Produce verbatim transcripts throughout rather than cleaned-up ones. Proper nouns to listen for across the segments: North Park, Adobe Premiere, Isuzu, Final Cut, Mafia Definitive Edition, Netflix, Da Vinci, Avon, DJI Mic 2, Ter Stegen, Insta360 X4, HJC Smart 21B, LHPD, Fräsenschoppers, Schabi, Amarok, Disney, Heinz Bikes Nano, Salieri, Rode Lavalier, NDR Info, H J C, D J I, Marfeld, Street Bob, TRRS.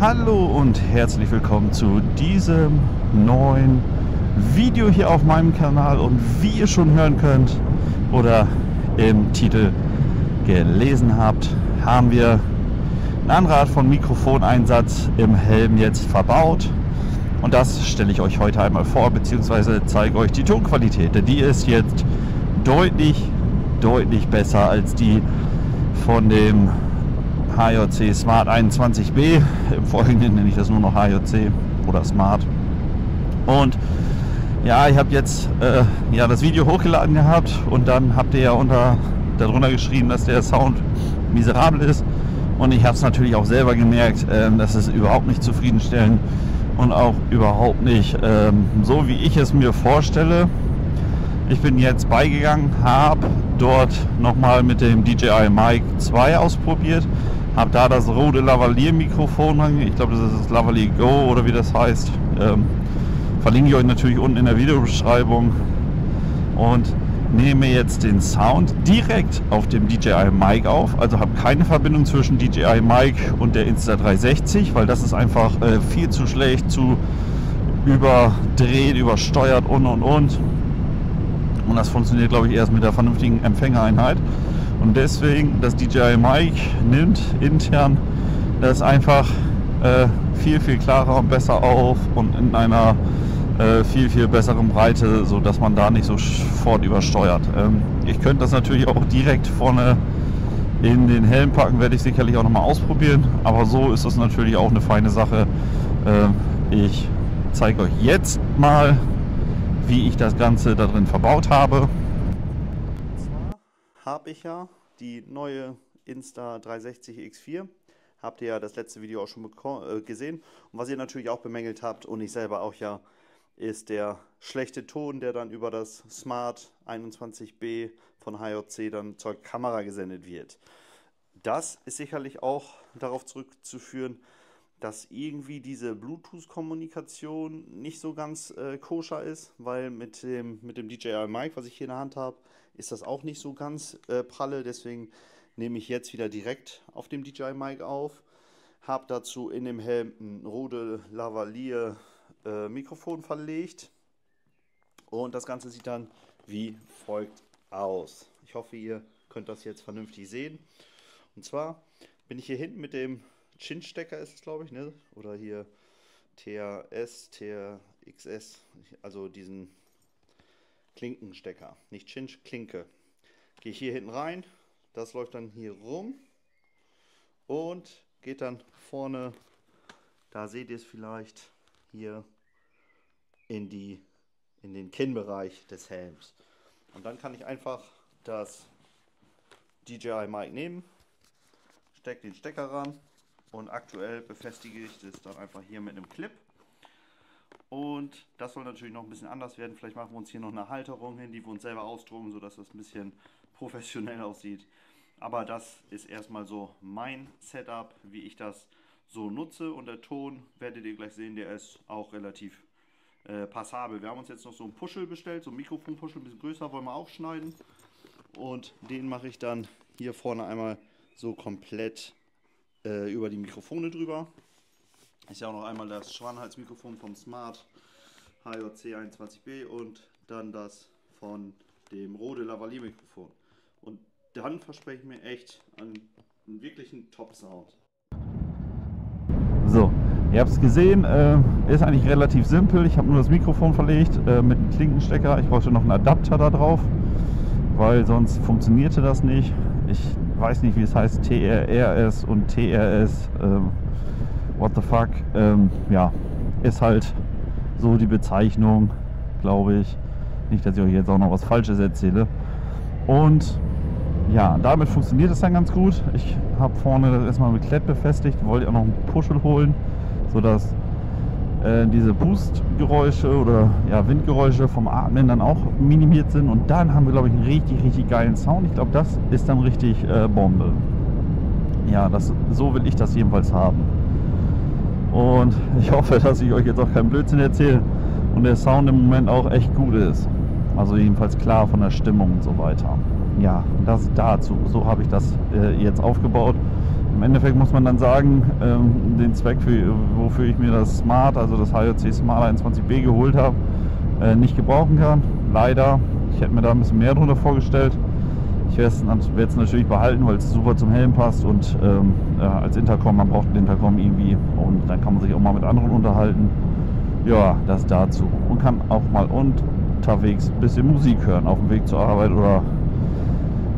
Hallo und herzlich willkommen zu diesem neuen Video hier auf meinem Kanal. Und wie ihr schon hören könnt oder im Titel gelesen habt, haben wir ein Anrad von Mikrofoneinsatz im Helm jetzt verbaut. Und das stelle ich euch heute einmal vor, beziehungsweise zeige euch die Tonqualität. Denn die ist jetzt deutlich, deutlich besser als die von dem H J C Smart einundzwanzig B. Im Folgenden nenne ich das nur noch H J C oder Smart. Und ja, ich habe jetzt äh, ja, das Video hochgeladen gehabt und dann habt ihr ja unter, darunter geschrieben, dass der Sound miserabel ist. Und ich habe es natürlich auch selber gemerkt, äh, dass es überhaupt nicht zufriedenstellend und auch überhaupt nicht äh, so, wie ich es mir vorstelle. Ich bin jetzt beigegangen, habe dort nochmal mit dem D J I Mic zwei ausprobiert. Habe da das Rode Lavalier Mikrofon ange, ich glaube, das ist das Lavalier Go oder wie das heißt. Ähm, verlinke ich euch natürlich unten in der Videobeschreibung. Und nehme jetzt den Sound direkt auf dem D J I Mic auf. Also habe keine Verbindung zwischen D J I Mic und der Insta drei sechzig, weil das ist einfach äh, viel zu schlecht, zu überdreht, übersteuert und und und. Und das funktioniert, glaube ich, erst mit der vernünftigen Empfängereinheit. Und deswegen, das D J I Mic nimmt intern das einfach äh, viel, viel klarer und besser auf und in einer äh, viel, viel besseren Breite, sodass man da nicht sofort übersteuert. Ähm, ich könnte das natürlich auch direkt vorne in den Helm packen, werde ich sicherlich auch nochmal ausprobieren. Aber so ist das natürlich auch eine feine Sache. Ähm, ich zeige euch jetzt mal, wie ich das Ganze da drin verbaut habe. Und zwar habe ich ja die neue Insta drei sechzig X vier. Habt ihr ja das letzte Video auch schon äh, gesehen. Und was ihr natürlich auch bemängelt habt und ich selber auch ja, ist der schlechte Ton, der dann über das Smart einundzwanzig B von H J C dann zur Kamera gesendet wird. Das ist sicherlich auch darauf zurückzuführen, dass irgendwie diese Bluetooth-Kommunikation nicht so ganz äh, koscher ist, weil mit dem, mit dem D J I Mic, was ich hier in der Hand habe, ist das auch nicht so ganz äh, pralle. Deswegen nehme ich jetzt wieder direkt auf dem D J I Mic auf, habe dazu in dem Helm ein Rode Lavalier äh, Mikrofon verlegt und das Ganze sieht dann wie folgt aus. Ich hoffe, ihr könnt das jetzt vernünftig sehen. Und zwar bin ich hier hinten mit dem Chin-Stecker ist es, glaube ich, ne? Oder hier T R S, T R X S, also diesen Klinkenstecker, nicht Chin, Klinke. Gehe ich hier hinten rein, das läuft dann hier rum und geht dann vorne, da seht ihr es vielleicht, hier in, die, in den Kinnbereich des Helms. Und dann kann ich einfach das D J I Mic nehmen, stecke den Stecker ran. Und aktuell befestige ich das dann einfach hier mit einem Clip. Und das soll natürlich noch ein bisschen anders werden. Vielleicht machen wir uns hier noch eine Halterung hin, die wir uns selber ausdrucken, sodass das ein bisschen professionell aussieht. Aber das ist erstmal so mein Setup, wie ich das so nutze. Und der Ton, werdet ihr gleich sehen, der ist auch relativ äh, passabel. Wir haben uns jetzt noch so ein Puschel bestellt, so ein Mikrofonpuschel, ein bisschen größer, wollen wir aufschneiden. Und den mache ich dann hier vorne einmal so komplett über die Mikrofone drüber. Ist ja auch noch einmal das Schwanenhalsmikrofon vom Smart H J C einundzwanzig B und dann das von dem Rode Lavalier Mikrofon. Und dann verspreche ich mir echt einen, einen wirklichen Top-Sound. So, ihr habt es gesehen, äh, ist eigentlich relativ simpel. Ich habe nur das Mikrofon verlegt äh, mit einem Klinkenstecker. Ich brauchte noch einen Adapter da drauf, weil sonst funktionierte das nicht. Ich weiß nicht, wie es heißt, T R R S und T R S, ähm, what the fuck, ähm, ja, ist halt so die Bezeichnung, glaube ich. Nicht, dass ich euch jetzt auch noch was Falsches erzähle. Und ja, damit funktioniert es dann ganz gut. Ich habe vorne das erstmal mit Klett befestigt, wollte auch noch einen Puschel holen, sodass äh, diese Pustgeräusche oder ja, Windgeräusche vom Atmen dann auch minimiert sind. Und dann haben wir, glaube ich, einen richtig, richtig geilen Sound. Ich glaube, das ist dann richtig äh, Bombe. Ja, das, so will ich das jedenfalls haben. Und ich hoffe, dass ich euch jetzt auch keinen Blödsinn erzähle und der Sound im Moment auch echt gut ist. Also jedenfalls klar von der Stimmung und so weiter. Ja, das dazu. So habe ich das äh, jetzt aufgebaut. Im Endeffekt muss man dann sagen, ähm, den Zweck, für, wofür ich mir das Smart, also das H J C Smart einundzwanzig B geholt habe, äh, nicht gebrauchen kann. Leider. Ich hätte mir da ein bisschen mehr drunter vorgestellt. Ich werde es natürlich behalten, weil es super zum Helm passt und ähm, ja, als Intercom, man braucht den Intercom irgendwie und dann kann man sich auch mal mit anderen unterhalten. Ja, das dazu. Und kann auch mal unterwegs ein bisschen Musik hören, auf dem Weg zur Arbeit oder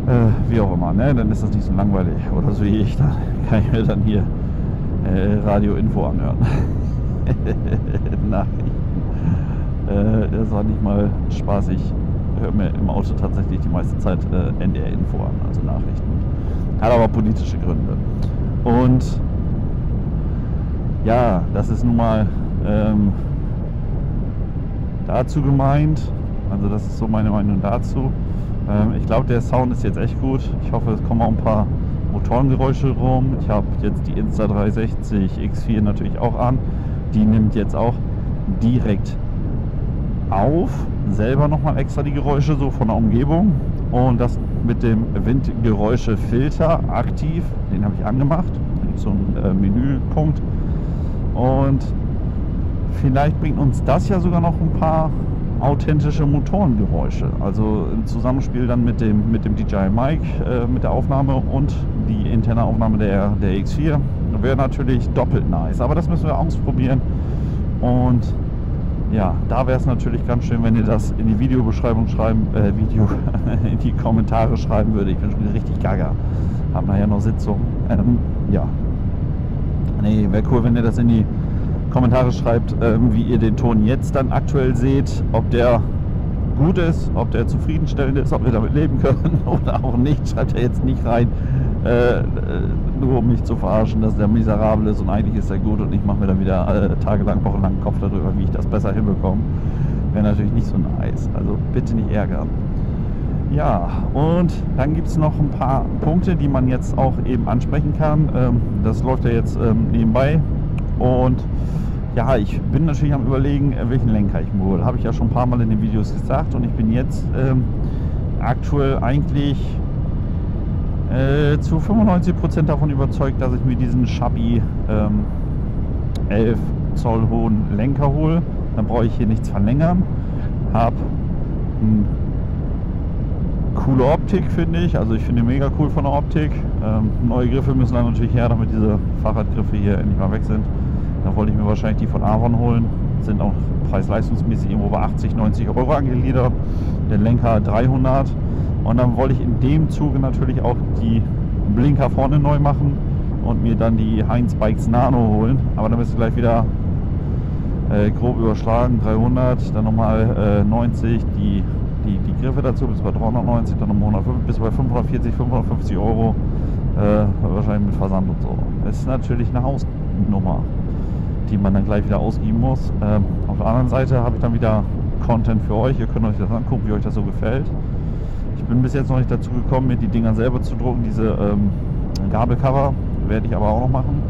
äh, wie auch immer. Ne? Dann ist das nicht so langweilig oder so wie ich. Dann kann ich mir dann hier äh, Radio Info anhören. Nein, äh, das war nicht mal spaßig. Hört mir im Auto tatsächlich die meiste Zeit äh, N D R Info an, also Nachrichten. Hat aber politische Gründe. Und ja, das ist nun mal ähm, dazu gemeint. Also das ist so meine Meinung dazu. Ähm, ich glaube, der Sound ist jetzt echt gut. Ich hoffe, es kommen auch ein paar Motorengeräusche rum. Ich habe jetzt die Insta dreihundertsechzig X vier natürlich auch an. Die nimmt jetzt auch direkt auf, selber nochmal extra die Geräusche so von der Umgebung, und das mit dem Windgeräuschefilter aktiv, den habe ich angemacht, da gibt es so einen äh, Menüpunkt, und vielleicht bringt uns das ja sogar noch ein paar authentische Motorengeräusche, also im Zusammenspiel dann mit dem, mit dem D J I Mic, äh, mit der Aufnahme und die interne Aufnahme der, der X vier, wäre natürlich doppelt nice, aber das müssen wir ausprobieren. Und ja, da wäre es natürlich ganz schön, wenn ihr das in die Videobeschreibung schreiben, äh, Video, in die Kommentare schreiben würdet. Ich bin schon richtig gaga. Haben nachher noch Sitzung. Ähm, ja. Nee, wäre cool, wenn ihr das in die Kommentare schreibt, ähm, wie ihr den Ton jetzt dann aktuell seht. Ob der gut ist, ob der zufriedenstellend ist, ob wir damit leben können oder auch nicht. Schreibt er jetzt nicht rein, äh, nur um mich zu verarschen, dass der miserabel ist und eigentlich ist er gut und ich mache mir dann wieder äh, tagelang, wochenlang Kopf darüber, wie ich das besser hinbekomme. Wäre natürlich nicht so nice. Also bitte nicht ärgern. Ja, und dann gibt es noch ein paar Punkte, die man jetzt auch eben ansprechen kann. Ähm, das läuft ja jetzt ähm, nebenbei, und ja, ich bin natürlich am Überlegen, welchen Lenker ich mir hole. Habe ich ja schon ein paar Mal in den Videos gesagt, und ich bin jetzt ähm, aktuell eigentlich äh, zu fünfundneunzig Prozent davon überzeugt, dass ich mir diesen Schabi ähm, elf Zoll hohen Lenker hole. Dann brauche ich hier nichts verlängern. Habe eine coole Optik, finde ich. Also ich finde mega cool von der Optik. Ähm, neue Griffe müssen dann natürlich her, damit diese Fahrradgriffe hier endlich mal weg sind. Da wollte ich mir wahrscheinlich die von Avon holen. Sind auch preis-leistungsmäßig irgendwo bei achtzig, neunzig Euro angeliefert. Der Lenker dreihundert. Und dann wollte ich in dem Zuge natürlich auch die Blinker vorne neu machen und mir dann die Heinz Bikes Nano holen. Aber dann bist du gleich wieder äh, grob überschlagen. dreihundert, dann nochmal äh, neunzig, die, die, die Griffe dazu, bis bei dreihundertneunzig, dann nochmal hundertfünfzig, bis bei fünfhundertvierzig, fünfhundertfünfzig Euro. Äh, wahrscheinlich mit Versand und so. Das ist natürlich eine Hausnummer, die man dann gleich wieder ausgeben muss. Ähm, auf der anderen Seite habe ich dann wieder Content für euch. Ihr könnt euch das angucken, wie euch das so gefällt. Ich bin bis jetzt noch nicht dazu gekommen, mir die Dinger selber zu drucken. Diese ähm, Gabelcover werde ich aber auch noch machen.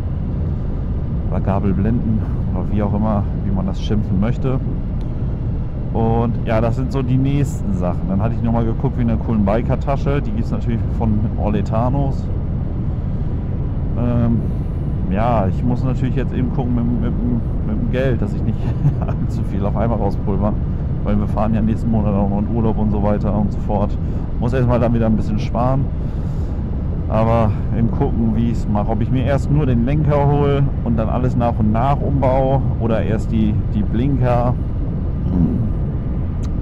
Oder Gabelblenden oder wie auch immer, wie man das schimpfen möchte. Und ja, das sind so die nächsten Sachen. Dann hatte ich nochmal geguckt wie eine coolen Biker-Tasche. Die gibt es natürlich von Orletanos. Ähm, Ja, ich muss natürlich jetzt eben gucken mit, mit, mit dem Geld, dass ich nicht allzu viel auf einmal rauspulver, weil wir fahren ja nächsten Monat auch noch in Urlaub und so weiter und so fort. Muss erstmal dann wieder ein bisschen sparen, aber eben gucken, wie ich es mache. Ob ich mir erst nur den Lenker hole und dann alles nach und nach umbaue oder erst die, die Blinker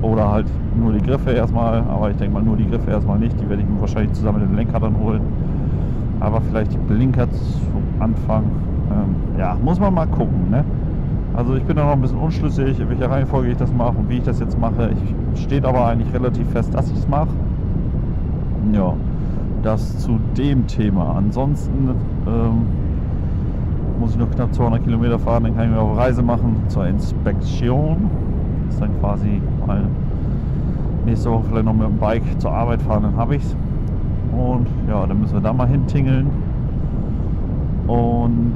oder halt nur die Griffe erstmal. Aber ich denke mal, nur die Griffe erstmal nicht. Die werde ich mir wahrscheinlich zusammen mit dem Lenker dann holen. Aber vielleicht die Blinker zum Anfang, ähm, ja, muss man mal gucken, ne? Also ich bin da noch ein bisschen unschlüssig, in welcher Reihenfolge ich das mache und wie ich das jetzt mache. Ich steht aber eigentlich relativ fest, dass ich es mache. Ja, das zu dem Thema. Ansonsten ähm, muss ich noch knapp zweihundert Kilometer fahren, dann kann ich mir auf Reise machen zur Inspektion. Das ist dann quasi mal nächste Woche vielleicht noch mit dem Bike zur Arbeit fahren, dann habe ich es. Und ja, dann müssen wir da mal hintingeln. Und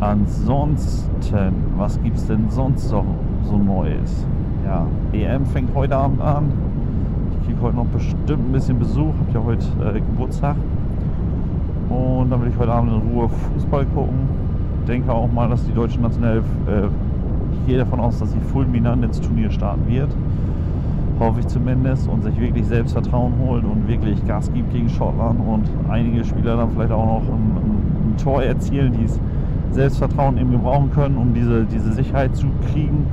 ansonsten, was gibt es denn sonst noch so Neues? Ja, E M fängt heute Abend an. Ich kriege heute noch bestimmt ein bisschen Besuch. Hab ja heute äh, Geburtstag. Und dann will ich heute Abend in Ruhe Fußball gucken. Denke auch mal, dass die deutsche Nationalelf, äh, ich gehe davon aus, dass sie fulminant ins Turnier starten wird. Hoffe ich zumindest, und sich wirklich Selbstvertrauen holt und wirklich Gas gibt gegen Schottland und einige Spieler dann vielleicht auch noch ein, ein Tor erzielen, die es Selbstvertrauen eben gebrauchen können, um diese, diese Sicherheit zu kriegen.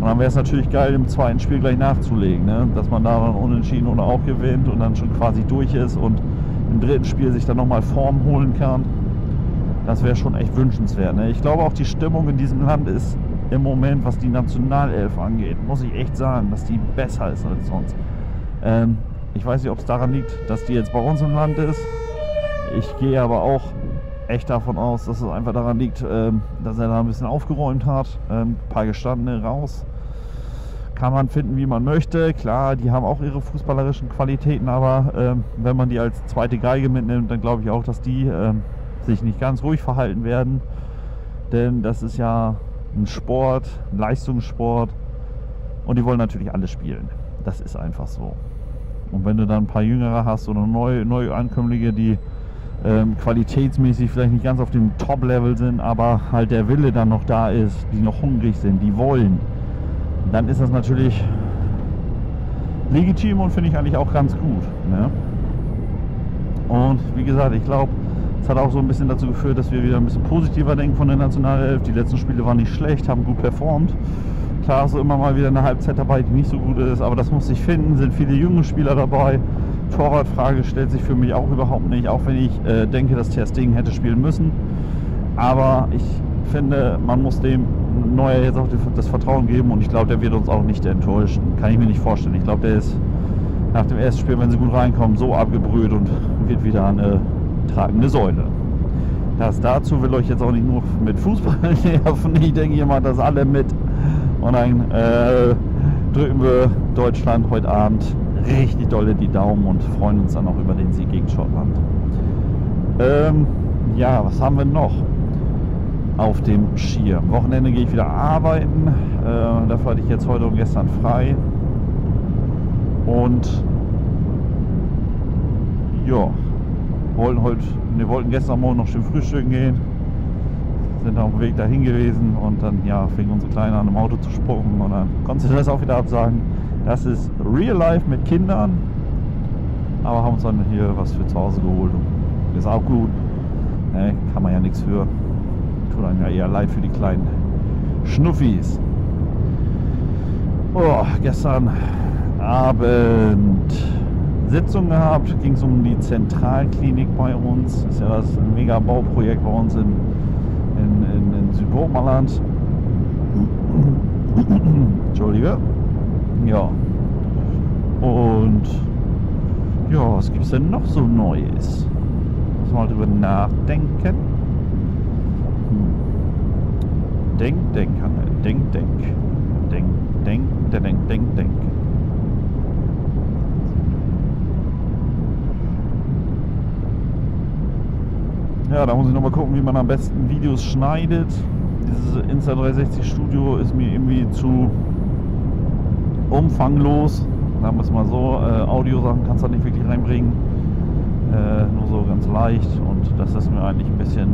Und dann wäre es natürlich geil, im zweiten Spiel gleich nachzulegen, ne? Dass man da dann unentschieden oder auch gewinnt und dann schon quasi durch ist und im dritten Spiel sich dann nochmal Form holen kann. Das wäre schon echt wünschenswert, ne? Ich glaube auch, die Stimmung in diesem Land ist im Moment, was die Nationalelf angeht, muss ich echt sagen, dass die besser ist als sonst. Ähm, ich weiß nicht, ob es daran liegt, dass die jetzt bei uns im Land ist. Ich gehe aber auch echt davon aus, dass es einfach daran liegt, ähm, dass er da ein bisschen aufgeräumt hat. Ähm, ein paar Gestandene raus. Kann man finden, wie man möchte. Klar, die haben auch ihre fußballerischen Qualitäten, aber ähm, wenn man die als zweite Geige mitnimmt, dann glaube ich auch, dass die ähm, sich nicht ganz ruhig verhalten werden. Denn das ist ja ein Sport, ein Leistungssport, und die wollen natürlich alle spielen. Das ist einfach so. Und wenn du dann ein paar Jüngere hast oder neue, neue Ankömmlinge, die ähm, qualitätsmäßig vielleicht nicht ganz auf dem Top-Level sind, aber halt der Wille dann noch da ist, die noch hungrig sind, die wollen, dann ist das natürlich legitim und finde ich eigentlich auch ganz gut, ne? Und wie gesagt, ich glaube, es hat auch so ein bisschen dazu geführt, dass wir wieder ein bisschen positiver denken von der Nationalelf. Die letzten Spiele waren nicht schlecht, haben gut performt. Klar ist immer mal wieder eine Halbzeit dabei, die nicht so gut ist, aber das muss sich finden. Sind viele junge Spieler dabei. Torwartfrage stellt sich für mich auch überhaupt nicht, auch wenn ich äh, denke, dass Ter Stegen hätte spielen müssen. Aber ich finde, man muss dem Neuer jetzt auch das Vertrauen geben, und ich glaube, der wird uns auch nicht enttäuschen. Kann ich mir nicht vorstellen. Ich glaube, der ist nach dem ersten Spiel, wenn sie gut reinkommen, so abgebrüht und wird wieder eine tragende Säule. Das dazu will euch jetzt auch nicht nur mit Fußball nerven. Ich denke, ihr macht das alle mit. Und dann äh, drücken wir Deutschland heute Abend richtig dolle die Daumen und freuen uns dann auch über den Sieg gegen Schottland. Ähm, ja, was haben wir noch auf dem Schirm? Am Wochenende gehe ich wieder arbeiten. Äh, dafür hatte ich jetzt heute und gestern frei. Und ja, wollten heute, wir wollten gestern Morgen noch schön frühstücken gehen, sind auf dem Weg dahin gewesen, und dann ja, fing unsere Kleine an, im Auto zu spucken, und dann konnte sie das auch wieder absagen. Das ist Real Life mit Kindern, aber haben uns dann hier was für zu Hause geholt, und ist auch gut, ne, kann man ja nichts für, tut einem ja eher leid für die kleinen Schnuffis. Oh, gestern Abend Sitzung gehabt, ging es um die Zentralklinik bei uns. Das ist ja das Mega-Bauprojekt bei uns in, in, in, in Südburgenland. Entschuldige. Ja. Und ja, was gibt es denn noch so Neues? Muss mal drüber nachdenken. Hm. Denk, denk, denk, denk, denk, denk, denk, denk, denk, denk. Ja, da muss ich nochmal gucken, wie man am besten Videos schneidet. Dieses Insta dreihundertsechzig Studio ist mir irgendwie zu umfanglos. Sagen wir es mal so, äh, Audiosachen kannst du da nicht wirklich reinbringen. Äh, nur so ganz leicht, und das ist mir eigentlich ein bisschen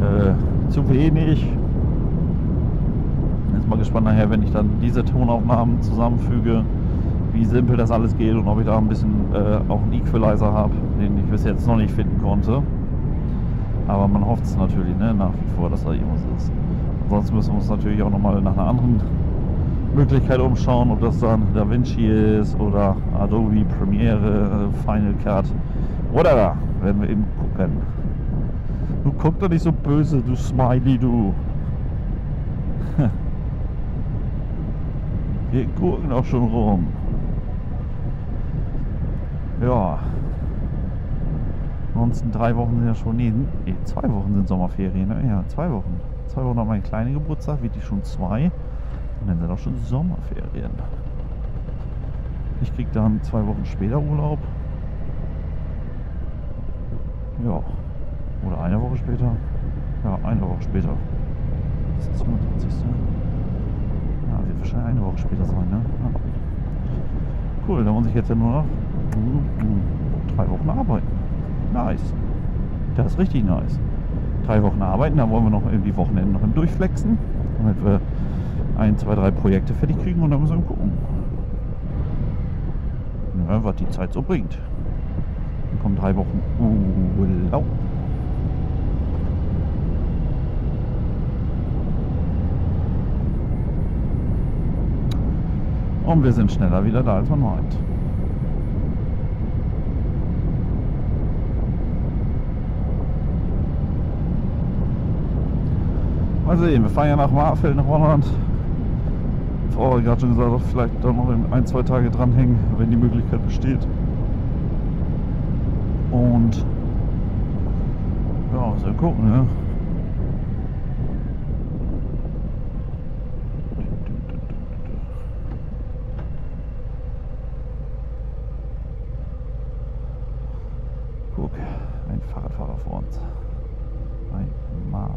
äh, zu wenig. Jetzt mal gespannt nachher, wenn ich dann diese Tonaufnahmen zusammenfüge, wie simpel das alles geht und ob ich da ein bisschen äh, auch einen Equalizer habe, den ich bis jetzt noch nicht finden konnte. Aber man hofft es natürlich, ne, nach wie vor, dass da irgendwas ist. Ansonsten müssen wir uns natürlich auch nochmal nach einer anderen Möglichkeit umschauen, ob das dann Da Vinci ist oder Adobe Premiere, Final Cut oder da, werden wir eben gucken. Du guck doch nicht so böse, du Smiley, du. Wir gucken auch schon rum. Ja. Ansonsten drei Wochen sind ja schon, nee, nee zwei Wochen sind Sommerferien, ne? Ja, zwei Wochen. Zwei Wochen nach meinem kleinen Geburtstag, wird die schon zwei. Und dann sind auch schon Sommerferien. Ich krieg dann zwei Wochen später Urlaub. Ja. Oder eine Woche später. Ja, eine Woche später. Das ist fünfundzwanzig. Ja, wird wahrscheinlich eine Woche später sein, ne? Ja. Cool, da muss ich jetzt ja nur noch drei Wochen arbeiten. Nice. Das ist richtig nice. Drei Wochen arbeiten, da wollen wir noch die Wochenende noch im Durchflexen, damit wir ein, zwei, drei Projekte fertig kriegen und dann müssen wir gucken, ja, was die Zeit so bringt. Dann kommen drei Wochen Urlaub. Und wir sind schneller wieder da, als man meint. Mal sehen, wir fahren ja nach Marfeld, nach Holland. Frau hat gerade schon gesagt, vielleicht doch noch ein, zwei Tage dranhängen, wenn die Möglichkeit besteht. Und ja, wir gucken, ne? Guck, ein Fahrradfahrer vor uns. Ein Marder.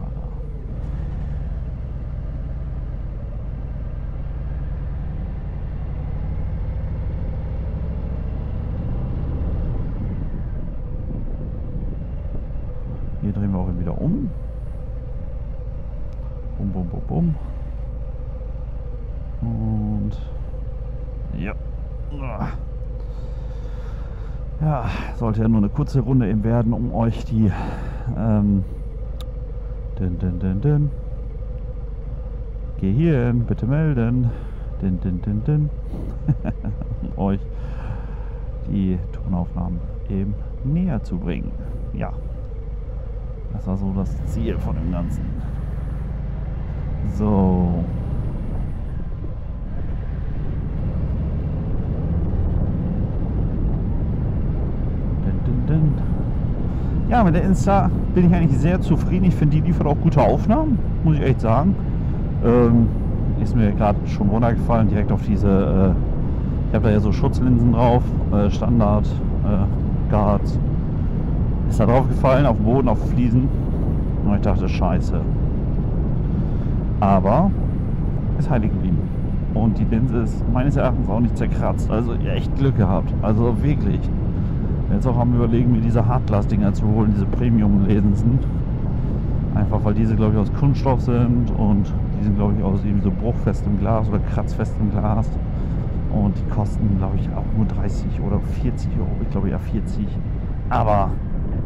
Hier drehen wir auch wieder um. Bum, bum, bum, bum. Und ja. Ja, sollte ja nur eine kurze Runde eben werden, um euch die ähm, din, din, din, din. Geh hier hin, bitte melden, din, din, din, din. um euch die Tonaufnahmen eben näher zu bringen. Ja, das war so das Ziel von dem Ganzen. So. Ja, mit der Insta bin ich eigentlich sehr zufrieden. Ich finde, die liefert auch gute Aufnahmen, muss ich echt sagen. Ähm, ist mir gerade schon runtergefallen, direkt auf diese, äh, ich habe da ja so Schutzlinsen drauf, äh, Standard, äh, Guards. Ist da drauf gefallen, auf dem Boden, auf Fliesen. Und ich dachte, scheiße. Aber ist heilig geblieben. Und die Linse ist meines Erachtens auch nicht zerkratzt. Also echt Glück gehabt. Also wirklich. Jetzt auch am Überlegen, mir diese Hardglass-Dinger zu holen, diese Premium-Linsen. Einfach weil diese, glaube ich, aus Kunststoff sind und die sind, glaube ich, aus eben so bruchfestem Glas oder kratzfestem Glas. Und die kosten, glaube ich, auch nur dreißig oder vierzig Euro. Ich glaube ja vierzig. Aber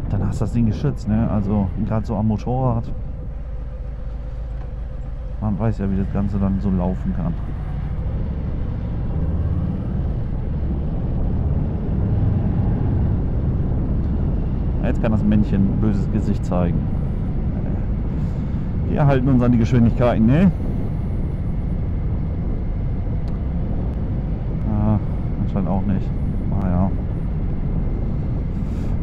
dann hast du das Ding geschützt, ne? Also gerade so am Motorrad. Man weiß ja, wie das Ganze dann so laufen kann. Jetzt kann das Männchen ein böses Gesicht zeigen. Wir halten uns an die Geschwindigkeiten, ne? Ah, anscheinend auch nicht. Naja.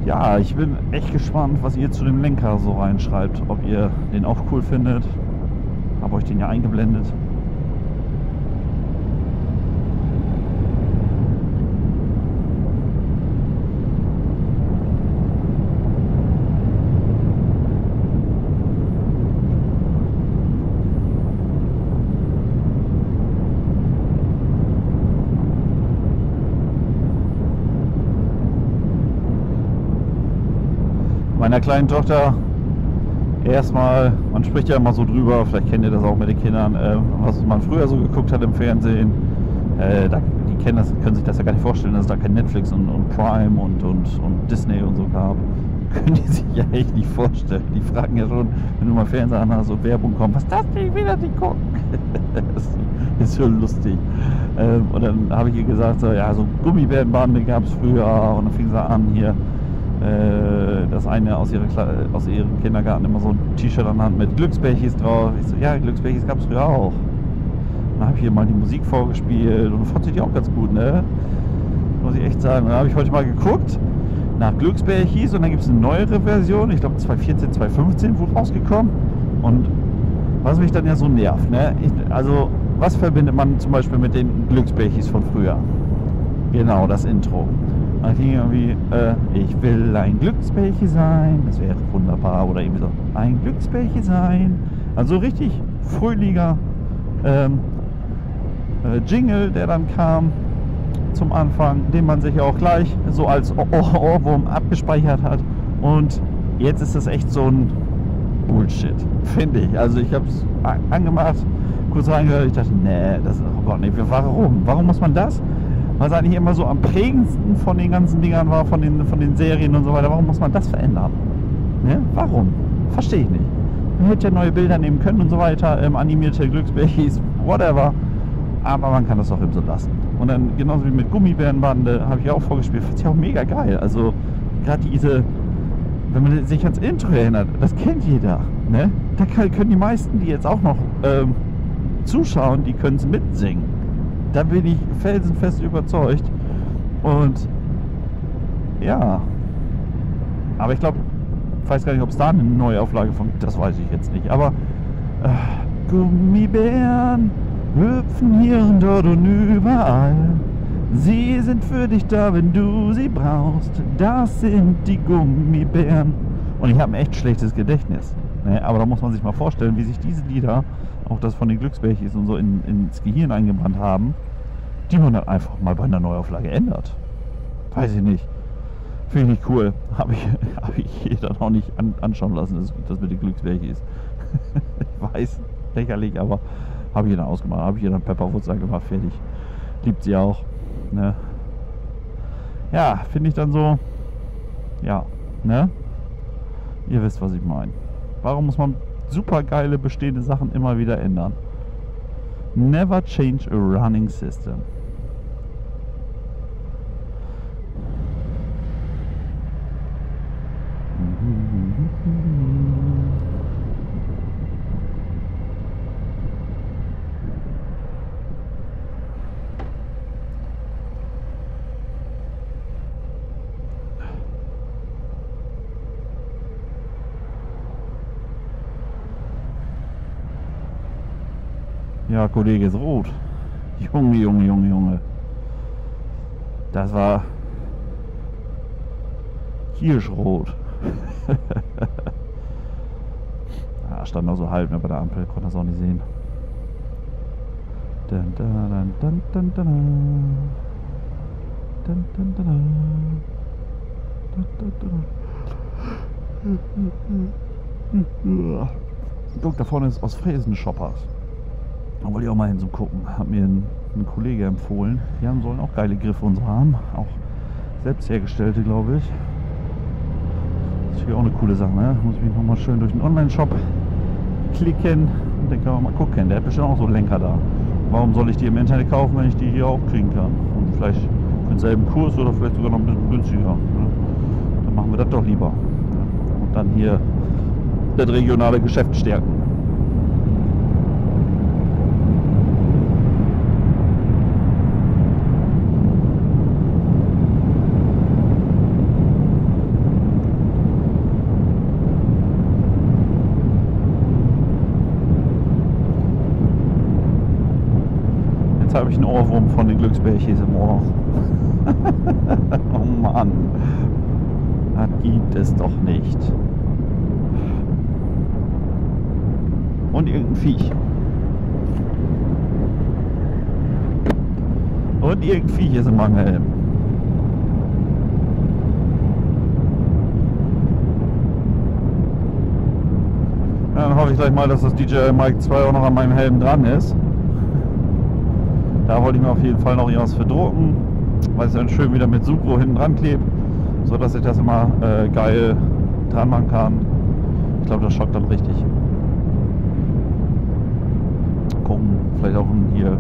Ja, ich bin echt gespannt, was ihr zu dem Lenker so reinschreibt. Ob ihr den auch cool findet. Hab euch den ja eingeblendet. Meiner kleinen Tochter erstmal, man spricht ja immer so drüber, vielleicht kennt ihr das auch mit den Kindern, äh, was man früher so geguckt hat im Fernsehen, äh, da, die kennen das, können sich das ja gar nicht vorstellen, dass es da kein Netflix und, und Prime und, und, und Disney und so gab, können die sich ja echt nicht vorstellen. Die fragen ja schon, wenn du mal Fernseher an hast und Werbung kommt, was das denn, ich will das nicht gucken. Das ist schon lustig. Ähm, und dann habe ich ihr gesagt, so, ja, so Gummibärenbande gab es früher und dann fing sie an hier, dass eine aus, ihrer, aus ihrem Kindergarten immer so ein T-Shirt an hat mit Glücksbärchis drauf. Ich so, ja, Glücksbärchis gab es früher auch. Dann habe ich hier mal die Musik vorgespielt und fand sie die auch ganz gut, ne? Muss ich echt sagen. Dann habe ich heute mal geguckt nach Glücksbärchis und dann gibt es eine neuere Version, ich glaube zweitausendvierzehn, zweitausendfünfzehn wurde rausgekommen. Und was mich dann ja so nervt, ne? Ich, also, was verbindet man zum Beispiel mit den Glücksbärchis von früher? Genau, das Intro. Dann ging irgendwie, äh, ich will ein Glücksbärchen sein, das wäre wunderbar, oder eben so, ein Glücksbärchen sein. Also richtig fröhlicher ähm, äh, Jingle, der dann kam zum Anfang, den man sich ja auch gleich so als Ohrwurm abgespeichert hat. Und Jetzt ist das echt so ein Bullshit, finde ich. Also ich habe es angemacht, kurz reingehört, ich dachte, nee, das ist oh Gott, nee, warum? Warum muss man das? Was eigentlich immer so am prägendsten von den ganzen Dingern war, von den, von den Serien und so weiter, warum muss man das verändern? Ne? Warum? Verstehe ich nicht. Man hätte ja neue Bilder nehmen können und so weiter, ähm, animierte Glücksbärchis, whatever. Aber man kann das auch eben so lassen. Und dann genauso wie mit Gummibärenbande, habe ich auch vorgespielt, fand ich auch mega geil. Also gerade diese, wenn man sich ans Intro erinnert, das kennt jeder. Ne? Da kann, können die meisten, die jetzt auch noch ähm, zuschauen, die können es mitsingen. Da bin ich felsenfest überzeugt. Und ja, aber ich glaube, ich weiß gar nicht, ob es da eine Neuauflage von gibt, das weiß ich jetzt nicht. Aber äh, Gummibären hüpfen hier und dort und überall. Sie sind für dich da, wenn du sie brauchst. Das sind die Gummibären. Und ich habe ein echt schlechtes Gedächtnis. Ne? Aber da muss man sich mal vorstellen, wie sich diese Lieder, auch das von den Glücksbärchis und so, in, ins Gehirn eingebrannt haben, die man dann einfach mal bei einer Neuauflage ändert. Weiß ich nicht. Finde ich nicht cool. Habe ich, hab ich jeder noch nicht an, anschauen lassen, dass das mit den Glücksbärchis. Ich weiß, lächerlich, aber habe ich dann ausgemacht. Habe ich dann Pepperwoods angemacht, fertig. Liebt sie auch. Ne? Ja, finde ich dann so, ja, ne? Ihr wisst, was ich meine. Warum muss man super geile bestehende Sachen immer wieder ändern? Never change a running system. Ja, Kollege ist rot. Junge, Junge, Junge, Junge. Das war kirschrot. Ja, stand noch so halb bei der Ampel, konnte das auch nicht sehen. Dun, dun, dun, dun, dun, dun, dun, dun, dun. Guck, da vorne ist aus Fräsenschoppers. Da wollte ich auch mal hin zum Gucken. Hat mir ein, ein Kollege empfohlen. Die haben sollen auch geile Griffe und so haben. Auch selbst hergestellte, glaube ich. Das ist hier auch eine coole Sache, ne? Muss ich mich nochmal schön durch den Online-Shop klicken. Und dann können wir mal gucken. Der hat bestimmt auch so einen Lenker da. Warum soll ich die im Internet kaufen, wenn ich die hier auch kriegen kann? Und vielleicht für denselben Kurs oder vielleicht sogar noch ein bisschen günstiger. Ne? Dann machen wir das doch lieber. Und dann hier das regionale Geschäft stärken. Habe ich einen Ohrwurm von den Glücksbärchis im Ohr. Oh Mann. Das gibt es doch nicht. Und irgendein Viech. Und irgendein Viech ist im Mangel. Dann hoffe ich gleich mal, dass das D J I Mic zwei auch noch an meinem Helm dran ist. Da wollte ich mir auf jeden Fall noch irgendwas für drucken, weil es dann schön wieder mit Sucro hinten dran klebt, so dass ich das immer äh, geil dran machen kann. Ich glaube, das schockt dann richtig. Gucken, vielleicht auch hier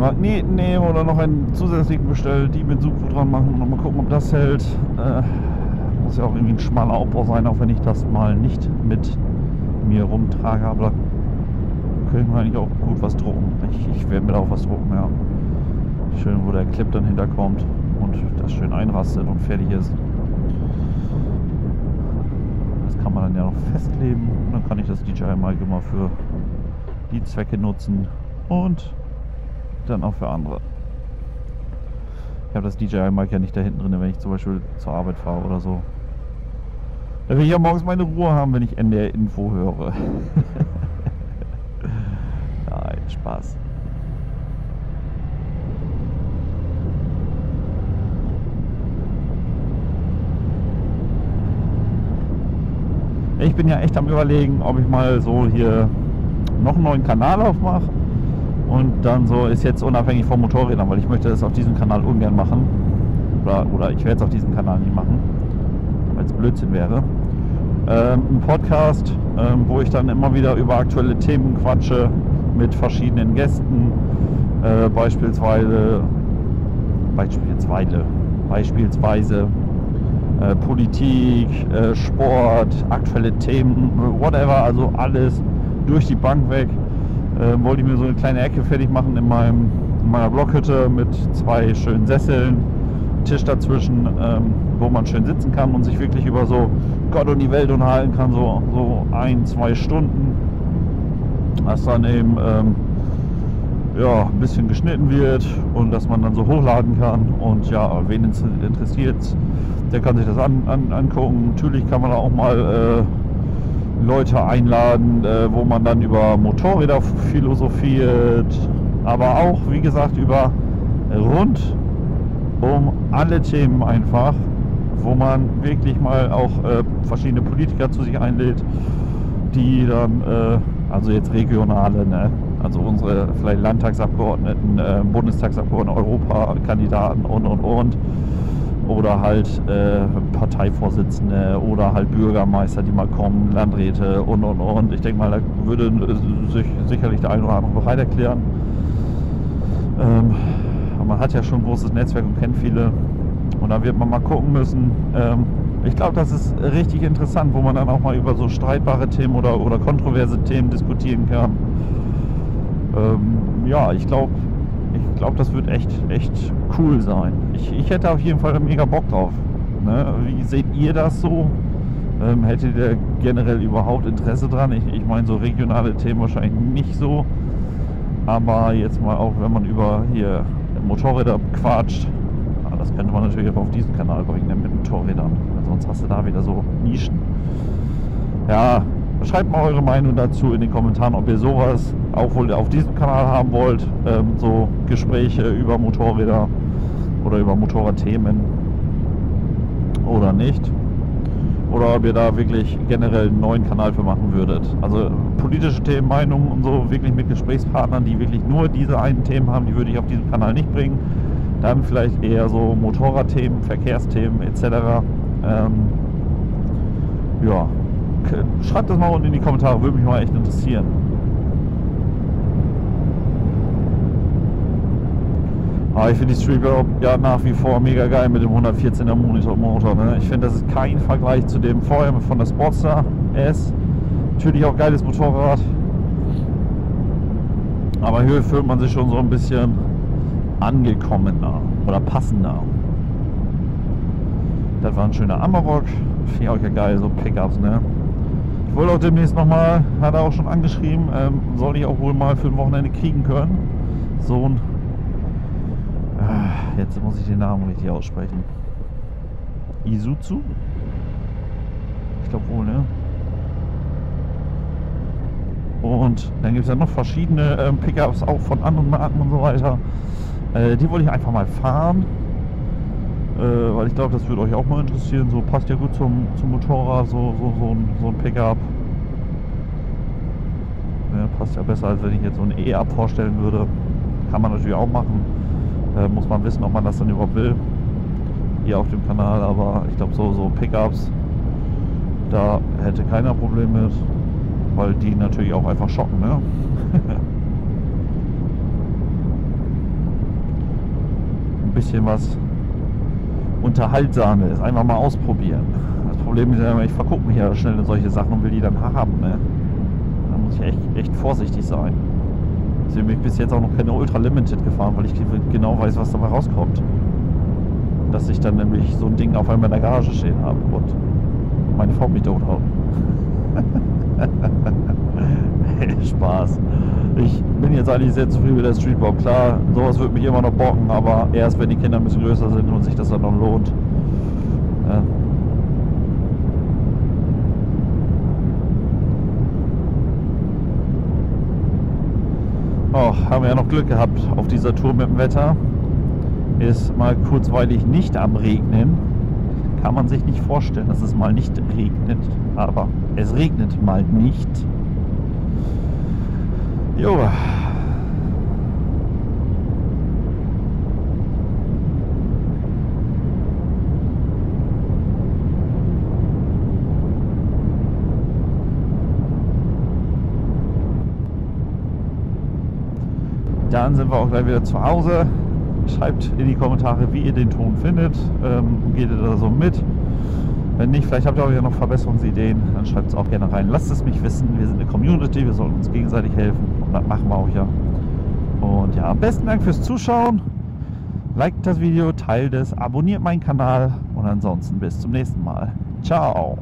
Magneten nehmen oder noch einen zusätzlichen bestellen, die mit Sucro dran machen und mal gucken, ob das hält. Äh, muss ja auch irgendwie ein schmaler Aufbau sein, auch wenn ich das mal nicht mit mir rumtrage, aber können wir eigentlich auch gut was drucken. Ich, ich werde mir da auch was drucken, ja. Schön, wo der Clip dann hinterkommt und das schön einrastet und fertig ist. Das kann man dann ja noch festkleben und dann kann ich das D J I Mic immer für die Zwecke nutzen und dann auch für andere. Ich habe das D J I Mic ja nicht da hinten drin, wenn ich zum Beispiel zur Arbeit fahre oder so. Da will ich ja morgens meine Ruhe haben, wenn ich N D R Info höre. Spaß. Ich bin ja echt am Überlegen, ob ich mal so hier noch einen neuen Kanal aufmache. Und dann so ist jetzt unabhängig vom Motorrädern, weil ich möchte das auf diesem Kanal ungern machen. Oder, oder ich werde es auf diesem Kanal nicht machen, weil es Blödsinn wäre. Ähm, ein Podcast, ähm, wo ich dann immer wieder über aktuelle Themen quatsche mit verschiedenen Gästen. Äh, beispielsweise beispielsweise, beispielsweise äh, Politik, äh, Sport, aktuelle Themen, whatever, also alles durch die Bank weg. Äh, wollte ich mir so eine kleine Ecke fertig machen in, meinem, in meiner Blockhütte mit zwei schönen Sesseln, Tisch dazwischen, ähm, wo man schön sitzen kann und sich wirklich über so Gott und die Welt unterhalten kann, so, so ein, zwei Stunden, dass dann eben ähm, ja, ein bisschen geschnitten wird und dass man dann so hochladen kann. Und ja, wen interessiert, der kann sich das an, an, angucken. Natürlich kann man auch mal äh, Leute einladen, äh, wo man dann über Motorräder philosophiert, aber auch, wie gesagt, über rund um alle Themen einfach, wo man wirklich mal auch äh, verschiedene Politiker zu sich einlädt, die dann, äh, also jetzt regionale, ne? Also unsere vielleicht Landtagsabgeordneten, äh, Bundestagsabgeordneten, Europakandidaten und und und, oder halt äh, Parteivorsitzende oder halt Bürgermeister, die mal kommen, Landräte und und und. Ich denke mal, da würde sich sicherlich der eine oder andere bereit erklären. Ähm, Man hat ja schon ein großes Netzwerk und kennt viele, und da wird man mal gucken müssen. Ähm, ich glaube, das ist richtig interessant, wo man dann auch mal über so streitbare Themen oder, oder kontroverse Themen diskutieren kann. Ähm, ja, ich glaube, ich glaube, das wird echt, echt cool sein. Ich, ich hätte auf jeden Fall mega Bock drauf. Ne? Wie seht ihr das so? Ähm, hättet ihr generell überhaupt Interesse dran? Ich, ich meine, so regionale Themen wahrscheinlich nicht so. Aber jetzt mal auch, wenn man über hier Motorräder quatscht, ja, das könnte man natürlich auch auf diesen Kanal bringen, denn mit Motorrädern, sonst hast du da wieder so Nischen. Ja, schreibt mal eure Meinung dazu in den Kommentaren, ob ihr sowas auch wohl auf diesem Kanal haben wollt, ähm, so Gespräche über Motorräder oder über Motorradthemen oder nicht, oder ob ihr da wirklich generell einen neuen Kanal für machen würdet. Also politische Themen, Meinungen und so, wirklich mit Gesprächspartnern, die wirklich nur diese einen Themen haben, die würde ich auf diesem Kanal nicht bringen. Dann vielleicht eher so Motorradthemen, Verkehrsthemen et cetera. Ähm, ja, schreibt das mal unten in die Kommentare, würde mich mal echt interessieren. Aber ich finde die Street Bob ja nach wie vor mega geil mit dem hundertvierzehner Monitor. Motor, ne? Ich finde, das ist kein Vergleich zu dem vorher von der Sportster S. Natürlich auch geiles Motorrad, aber hier fühlt man sich schon so ein bisschen angekommener oder passender. Das war ein schöner Amarok, finde ich auch ja geil, so Pickups, ne? Ich wollte auch demnächst nochmal, hat er auch schon angeschrieben, ähm, soll ich auch wohl mal für ein Wochenende kriegen können. So ein, äh, jetzt muss ich den Namen richtig aussprechen. Isuzu? Ich glaube wohl, ne? Und dann gibt es ja noch verschiedene ähm, Pickups auch von anderen Marken und so weiter. Äh, die wollte ich einfach mal fahren, äh, weil ich glaube, das würde euch auch mal interessieren. So passt ja gut zum, zum Motorrad, so, so, so, ein, so ein Pickup. Ja, passt ja besser, als wenn ich jetzt so ein E-Up vorstellen würde. Kann man natürlich auch machen. Äh, muss man wissen, ob man das dann überhaupt will. Hier auf dem Kanal, aber ich glaube, so, so Pickups, da hätte keiner Problem mit. Weil die natürlich auch einfach schocken, ne? Ein bisschen was Unterhaltsames, einfach mal ausprobieren. Das Problem ist ja, ich vergucke mich ja schnell in solche Sachen und will die dann haben, ne? Da muss ich echt, echt vorsichtig sein. Deswegen bin ich bis jetzt auch noch keine Ultra Limited gefahren, weil ich genau weiß, was dabei rauskommt. Dass ich dann nämlich so ein Ding auf einmal in der Garage stehen habe und meine Frau mich tot haut. Spaß. Ich bin jetzt eigentlich sehr zufrieden mit der Street Bob. Klar, sowas würde mich immer noch bocken, aber erst wenn die Kinder ein bisschen größer sind und sich das dann noch lohnt. Ja. Och, haben wir ja noch Glück gehabt auf dieser Tour mit dem Wetter. Ist mal kurzweilig nicht am Regnen. kann man sich nicht vorstellen, dass es mal nicht regnet, aber es regnet mal nicht. Jo. Dann sind wir auch gleich wieder zu Hause. Schreibt in die Kommentare, wie ihr den Ton findet. Ähm, geht ihr da so mit? Wenn nicht, vielleicht habt ihr auch ja noch Verbesserungsideen, dann schreibt es auch gerne rein. Lasst es mich wissen. Wir sind eine Community, wir sollen uns gegenseitig helfen. Und das machen wir auch ja. Und ja, am besten Dank fürs Zuschauen. Liked das Video, teilt es, abonniert meinen Kanal und ansonsten bis zum nächsten Mal. Ciao!